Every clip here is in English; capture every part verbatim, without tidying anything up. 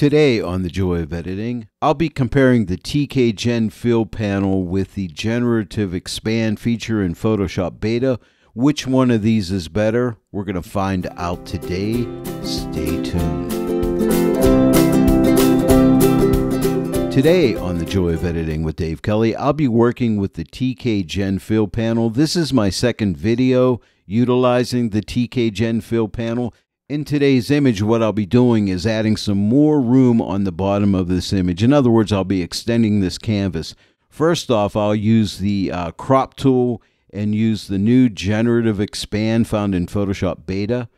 Today on The Joy of Editing, I'll be comparing the T K Gen Fill Panel with the Generative Expand feature in Photoshop Beta. Which one of these is better? We're going to find out today. Stay tuned. Today on The Joy of Editing with Dave Kelly, I'll be working with the T K Gen Fill Panel. This is my second video utilizing the T K Gen Fill Panel. In today's image, what I'll be doing is adding some more room on the bottom of this image. In other words, I'll be extending this canvas. First off, I'll use the uh, crop tool and use the new Generative Expand found in Photoshop Beta.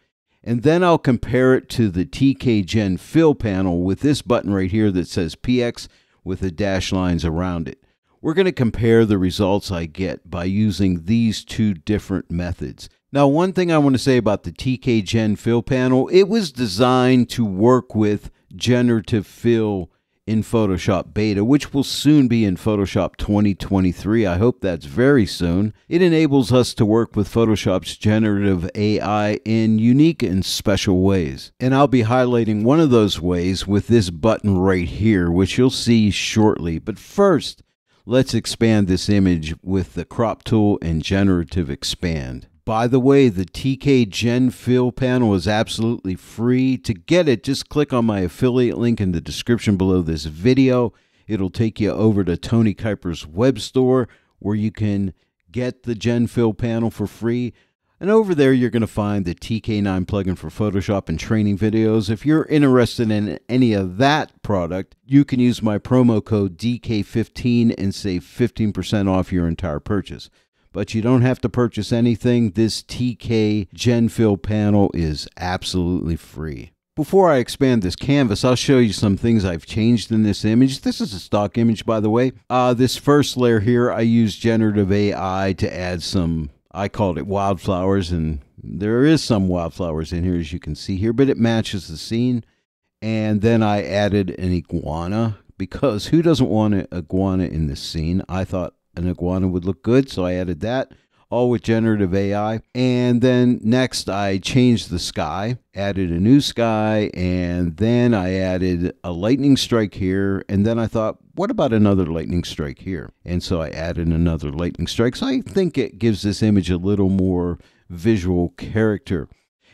And then I'll compare it to the T K Gen Fill Panel with this button right here that says P X with the dash lines around it. We're going to compare the results I get by using these two different methods. Now, one thing I want to say about the T K Gen Fill Panel, it was designed to work with Generative Fill in Photoshop Beta, which will soon be in Photoshop twenty twenty-three. I hope that's very soon. It enables us to work with Photoshop's generative A I in unique and special ways. And I'll be highlighting one of those ways with this button right here, which you'll see shortly. But first, let's expand this image with the crop tool and Generative Expand. By the way, the T K Gen Fill Panel is absolutely free. To get it, just click on my affiliate link in the description below this video. It'll take you over to Tony Kuyper's web store where you can get the Gen Fill Panel for free. And over there, you're going to find the T K nine Plugin for Photoshop and training videos. If you're interested in any of that product, you can use my promo code D K fifteen and save fifteen percent off your entire purchase. But you don't have to purchase anything. This T K Gen Fill Panel is absolutely free. Before I expand this canvas, I'll show you some things I've changed in this image. This is a stock image, by the way. Uh, this first layer here, I used generative A I to add some, I called it wildflowers, and there is some wildflowers in here, as you can see here, but it matches the scene. And then I added an iguana, because who doesn't want an iguana in this scene? I thought an iguana would look good, so I added that, all with generative A I. And then next I changed the sky, added a new sky, and then I added a lightning strike here, and then I thought, what about another lightning strike here? And so I added another lightning strike, so I think it gives this image a little more visual character.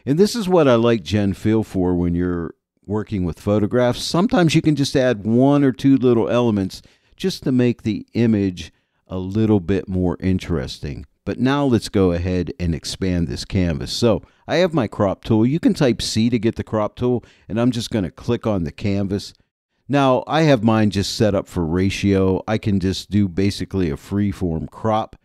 And this is what I like Gen Fill for when you're working with photographs. Sometimes you can just add one or two little elements just to make the image a little bit more interesting. But now let's go ahead and expand this canvas. So I have my crop tool. You can type C to get the crop tool, and I'm just going to click on the canvas. Now I have mine just set up for ratio. I can just do basically a freeform crop.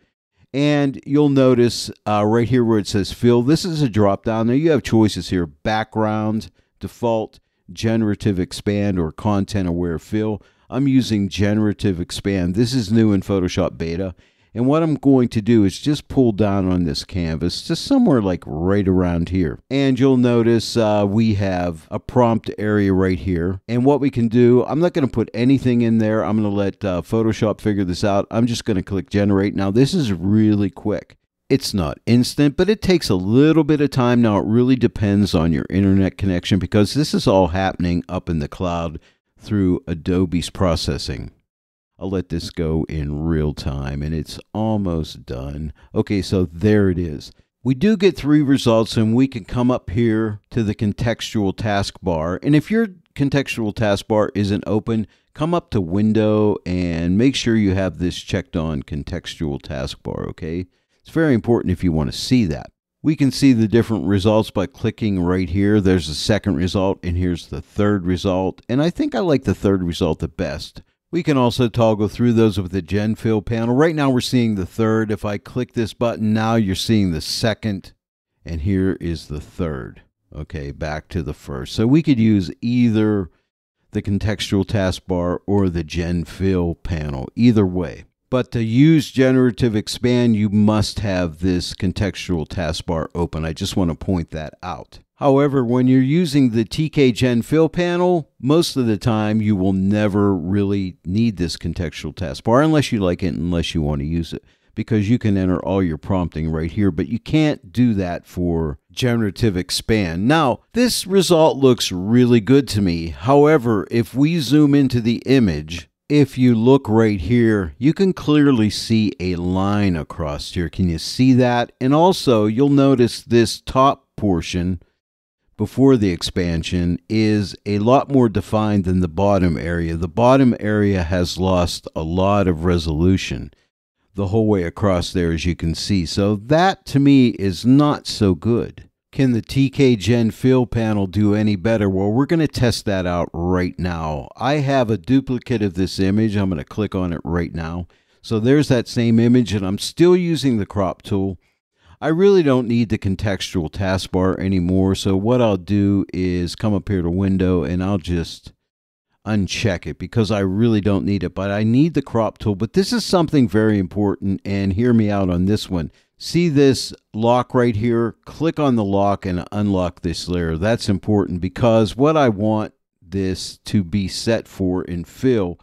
And you'll notice uh, right here where it says fill, this is a drop down. Now you have choices here: background, default, generative expand, or content aware fill. I'm using Generative Expand. This is new in Photoshop Beta. And what I'm going to do is just pull down on this canvas to somewhere like right around here. And you'll notice uh, we have a prompt area right here. And what we can do, I'm not going to put anything in there. I'm going to let uh, Photoshop figure this out. I'm just going to click Generate. Now this is really quick. It's not instant, but it takes a little bit of time. Now it really depends on your internet connection because this is all happening up in the cloud through Adobe's processing. I'll let this go in real time, and it's almost done. Okay, so there it is. We do get three results, and we can come up here to the contextual taskbar. And if your contextual taskbar isn't open, come up to Window and make sure you have this checked on, contextual taskbar, okay? It's very important if you want to see that. We can see the different results by clicking right here. There's the second result, and here's the third result. And I think I like the third result the best. We can also toggle through those with the Gen Fill Panel. Right now we're seeing the third. If I click this button, now you're seeing the second, and here is the third. Okay, back to the first. So we could use either the contextual taskbar or the Gen Fill Panel, either way. But to use Generative Expand, you must have this contextual taskbar open. I just want to point that out. However, when you're using the T K Gen Fill Panel, most of the time you will never really need this contextual taskbar unless you like it, unless you want to use it, because you can enter all your prompting right here, but you can't do that for Generative Expand. Now, this result looks really good to me. However, if we zoom into the image, if you look right here, you can clearly see a line across here. Can you see that? And also, you'll notice this top portion before the expansion is a lot more defined than the bottom area. The bottom area has lost a lot of resolution the whole way across there, as you can see. So that, to me, is not so good. Can the T K Gen Fill Panel do any better? Well, we're going to test that out right now. I have a duplicate of this image. I'm going to click on it right now. So there's that same image, and I'm still using the crop tool. I really don't need the contextual taskbar anymore. So what I'll do is come up here to Window, and I'll just uncheck it because I really don't need it. But I need the crop tool. But this is something very important, and hear me out on this one. See this lock right here? Click on the lock and unlock this layer. That's important because what I want this to be set for in Fill,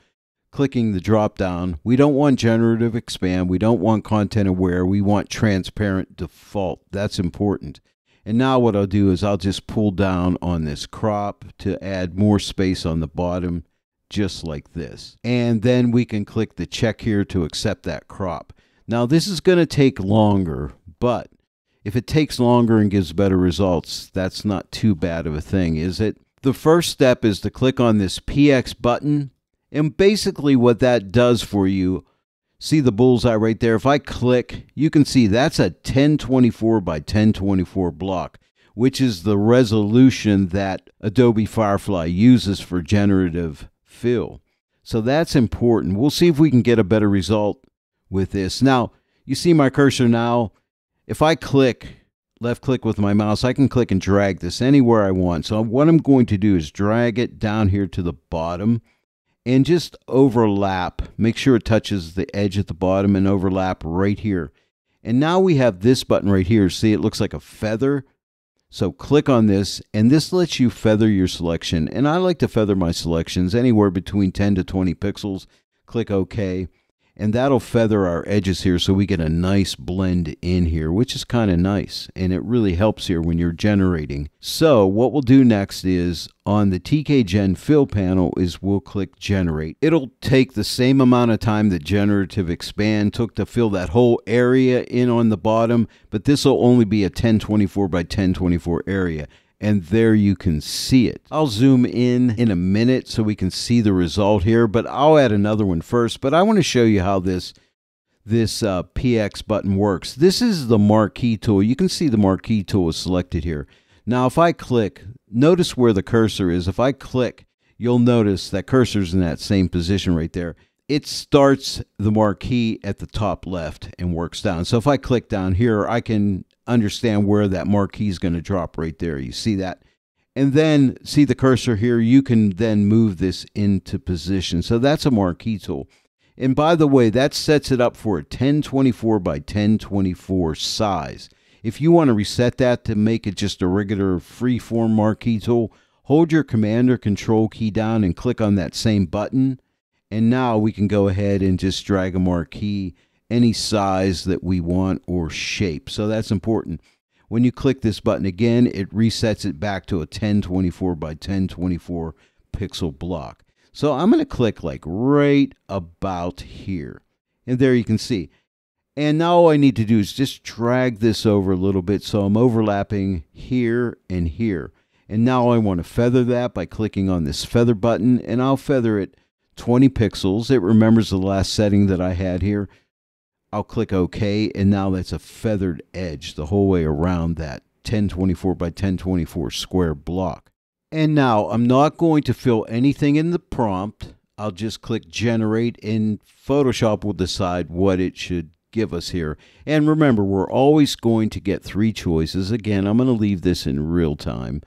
clicking the drop down, we don't want Generative Expand. We don't want Content Aware. We want Transparent Default. That's important. And now what I'll do is I'll just pull down on this crop to add more space on the bottom, just like this. And then we can click the check here to accept that crop. Now, this is going to take longer, but if it takes longer and gives better results, that's not too bad of a thing, is it? The first step is to click on this P X button, and basically what that does for you, see the bullseye right there? If I click, you can see that's a ten twenty-four by ten twenty-four block, which is the resolution that Adobe Firefly uses for generative fill. So that's important. We'll see if we can get a better result with this. Now, you see my cursor now. If I click, left click with my mouse, I can click and drag this anywhere I want. So what I'm going to do is drag it down here to the bottom and just overlap. Make sure it touches the edge at the bottom and overlap right here. And now we have this button right here. See, it looks like a feather. So click on this, and this lets you feather your selection. And I like to feather my selections anywhere between ten to twenty pixels. Click OK. And that'll feather our edges here so we get a nice blend in here, which is kind of nice. And it really helps here when you're generating. So what we'll do next is on the T K Gen Fill Panel is we'll click Generate. It'll take the same amount of time that Generative Expand took to fill that whole area in on the bottom. But this will only be a ten twenty-four by ten twenty-four area. And there you can see it. I'll zoom in in a minute so we can see the result here, but I'll add another one first. But I want to show you how this, this uh, P X button works. This is the marquee tool. You can see the marquee tool is selected here. Now, if I click, notice where the cursor is. If I click, you'll notice that cursor's in that same position right there. It starts the marquee at the top left and works down. So if I click down here, I can understand where that marquee is going to drop right there. You see that? And then see the cursor here. You can then move this into position. So that's a marquee tool. And by the way, that sets it up for a ten twenty-four by ten twenty-four size. If you want to reset that to make it just a regular freeform marquee tool, hold your Command or Control key down and click on that same button. And now we can go ahead and just drag a marquee any size that we want or shape. So that's important. When you click this button again, it resets it back to a ten twenty-four by ten twenty-four pixel block. So I'm going to click like right about here. And there you can see. And now all I need to do is just drag this over a little bit. So I'm overlapping here and here. And now I want to feather that by clicking on this feather button. And I'll feather it twenty pixels. It remembers the last setting that I had here. I'll click OK, and now that's a feathered edge the whole way around that ten twenty-four by ten twenty-four square block. And now I'm not going to fill anything in the prompt. I'll just click Generate, and Photoshop will decide what it should give us here. And remember, we're always going to get three choices. Again, I'm going to leave this in real time,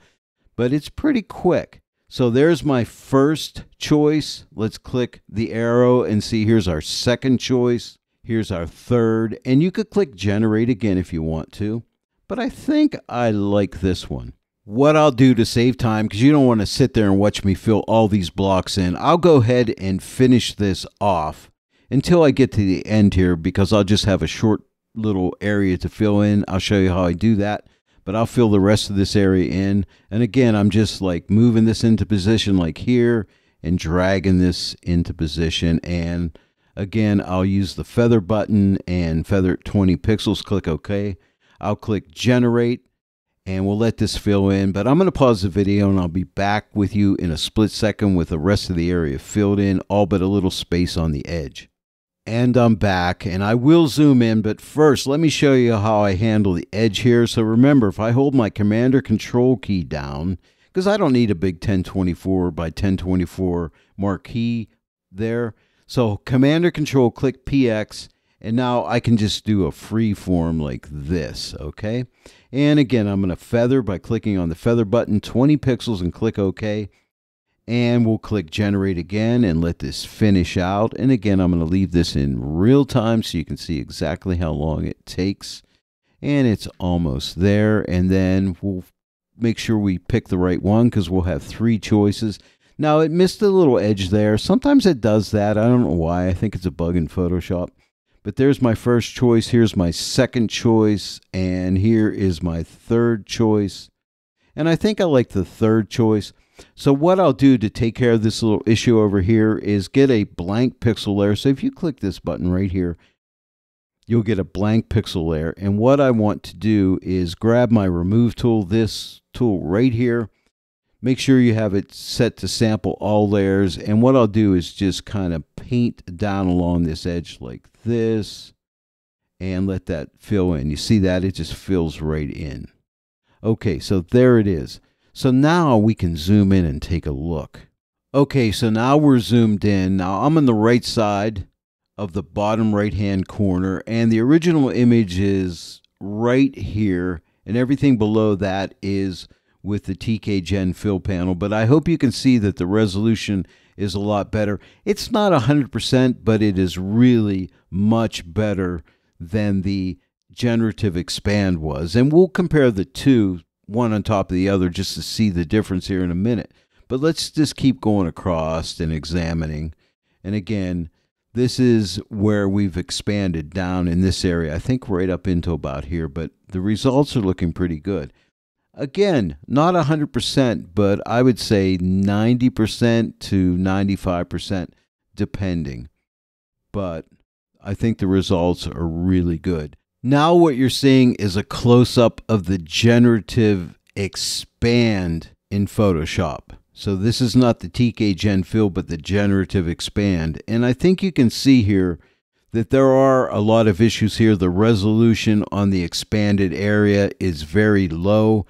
but it's pretty quick. So there's my first choice. Let's click the arrow and see here's our second choice. Here's our third, and you could click Generate again if you want to, but I think I like this one. What I'll do to save time, because you don't want to sit there and watch me fill all these blocks in, I'll go ahead and finish this off until I get to the end here, because I'll just have a short little area to fill in. I'll show you how I do that. but I'll fill the rest of this area in. And again, I'm just like moving this into position like here and dragging this into position. And again, I'll use the feather button and feather at twenty pixels, click OK. I'll click generate and we'll let this fill in, but I'm going to pause the video and I'll be back with you in a split second with the rest of the area filled in, all but a little space on the edge. And I'm back, and I will zoom in, but first let me show you how I handle the edge here. So remember, if I hold my Command or Control key down, because I don't need a big ten twenty-four by ten twenty-four marquee there. So Command or Control, click P X, and now I can just do a free form like this, okay? And again, I'm going to feather by clicking on the feather button, twenty pixels, and click OK. And we'll click generate again and let this finish out. And again, I'm going to leave this in real time so you can see exactly how long it takes. And it's almost there. And then we'll make sure we pick the right one because we'll have three choices. Now, it missed a little edge there. Sometimes it does that. I don't know why. I think it's a bug in Photoshop. But there's my first choice. Here's my second choice. And here is my third choice. And I think I like the third choice. So what I'll do to take care of this little issue over here is get a blank pixel layer. So if you click this button right here, you'll get a blank pixel layer. And what I want to do is grab my remove tool, this tool right here. Make sure you have it set to sample all layers. And what I'll do is just kind of paint down along this edge like this and let that fill in. You see that? It just fills right in. Okay, so there it is. So now we can zoom in and take a look. Okay, so now we're zoomed in. Now I'm on the right side of the bottom right-hand corner, and the original image is right here, and everything below that is with the T K Gen Fill Panel, but I hope you can see that the resolution is a lot better. It's not one hundred percent, but it is really much better than the Generative Expand was, and we'll compare the two, one on top of the other, just to see the difference here in a minute. But let's just keep going across and examining. And again, this is where we've expanded down in this area. I think right up into about here, but the results are looking pretty good. Again, not one hundred percent, but I would say ninety percent to ninety-five percent depending. But I think the results are really good. Now what you're seeing is a close-up of the Generative Expand in Photoshop. So this is not the T K Gen Fill, but the Generative Expand. And I think you can see here that there are a lot of issues here. The resolution on the expanded area is very low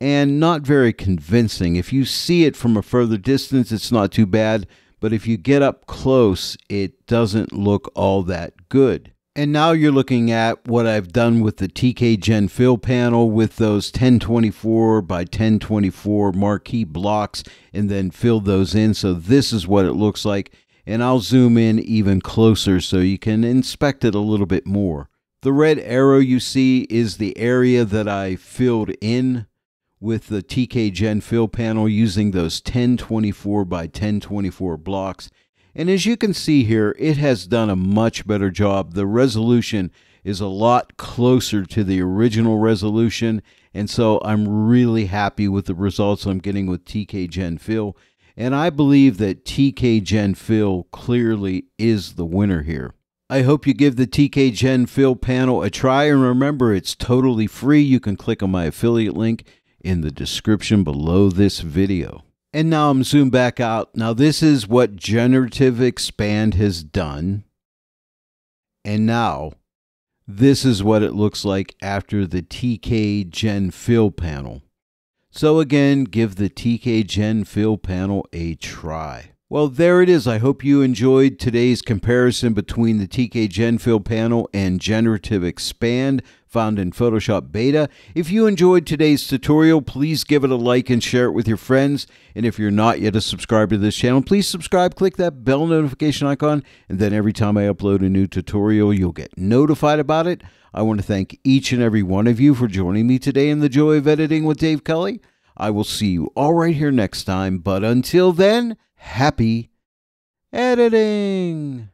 and not very convincing. If you see it from a further distance, it's not too bad. But if you get up close, it doesn't look all that good. And now you're looking at what I've done with the T K Gen Fill Panel with those ten twenty-four by ten twenty-four marquee blocks and then filled those in. So this is what it looks like. And I'll zoom in even closer so you can inspect it a little bit more. The red arrow you see is the area that I filled in with the T K Gen Fill Panel using those ten twenty-four by ten twenty-four blocks. And as you can see here, it has done a much better job. The resolution is a lot closer to the original resolution. And so I'm really happy with the results I'm getting with T K Gen Fill. And I believe that T K Gen Fill clearly is the winner here. I hope you give the T K Gen Fill Panel a try. And remember, it's totally free. You can click on my affiliate link in the description below this video. And now I'm zoomed back out. Now this is what Generative Expand has done. And now this is what it looks like after the T K Gen Fill Panel. So again, give the T K Gen Fill Panel a try. Well, there it is. I hope you enjoyed today's comparison between the T K Gen Fill Panel and Generative Expand found in Photoshop Beta. If you enjoyed today's tutorial, please give it a like and share it with your friends. And if you're not yet a subscriber to this channel, please subscribe, click that bell notification icon, and then every time I upload a new tutorial, you'll get notified about it. I want to thank each and every one of you for joining me today in The Joy of Editing with Dave Kelly. I will see you all right here next time, but until then, happy editing!